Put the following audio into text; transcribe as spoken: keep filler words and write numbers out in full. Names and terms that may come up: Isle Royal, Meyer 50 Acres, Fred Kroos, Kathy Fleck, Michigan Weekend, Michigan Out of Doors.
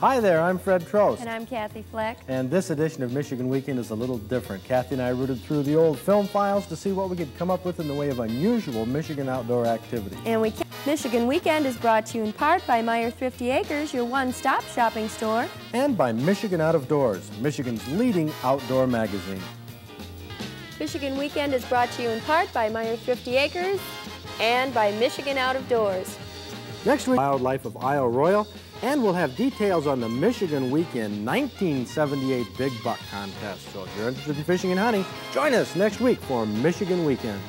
Hi there, I'm Fred Kroos. And I'm Kathy Fleck. And this edition of Michigan Weekend is a little different. Kathy and I rooted through the old film files to see what we could come up with in the way of unusual Michigan outdoor activity. And we Michigan Weekend is brought to you in part by Meyer fifty Acres, your one-stop shopping store. And by Michigan Out of Doors, Michigan's leading outdoor magazine. Michigan Weekend is brought to you in part by Meyer fifty Acres and by Michigan Out of Doors. Next week, wildlife of Isle Royal. And we'll have details on the Michigan Weekend nineteen seventy-eight Big Buck Contest. So if you're interested in fishing and hunting, join us next week for Michigan Weekend.